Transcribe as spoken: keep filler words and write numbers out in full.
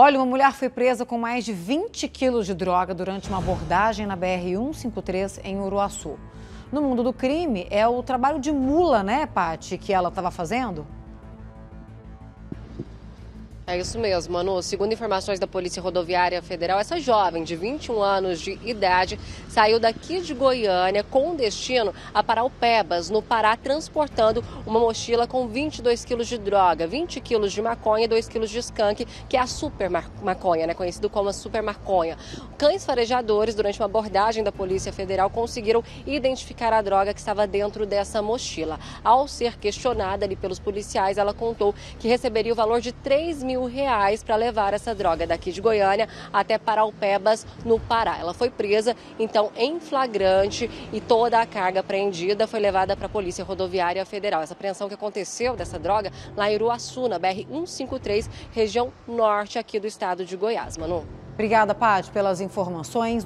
Olha, uma mulher foi presa com mais de vinte quilos de droga durante uma abordagem na B R cento e cinquenta e três em Uruaçu. No mundo do crime, é o trabalho de mula, né, Paty, que ela estava fazendo? É isso mesmo, Manu. Segundo informações da Polícia Rodoviária Federal, essa jovem de vinte e um anos de idade saiu daqui de Goiânia com destino a Parauapebas, no Pará, transportando uma mochila com vinte e dois quilos de droga, vinte quilos de maconha e dois quilos de skunk, que é a super maconha, né? Conhecido como a super maconha. Cães farejadores, durante uma abordagem da Polícia Federal, conseguiram identificar a droga que estava dentro dessa mochila. Ao ser questionada ali pelos policiais, ela contou que receberia o valor de três mil reais reais para levar essa droga daqui de Goiânia até Parauapebas, no Pará. Ela foi presa, então, em flagrante, e toda a carga apreendida foi levada para a Polícia Rodoviária Federal. Essa apreensão que aconteceu dessa droga lá em Uruaçu, na B R cento e cinquenta e três, região norte aqui do estado de Goiás. Manu. Obrigada, Paty, pelas informações.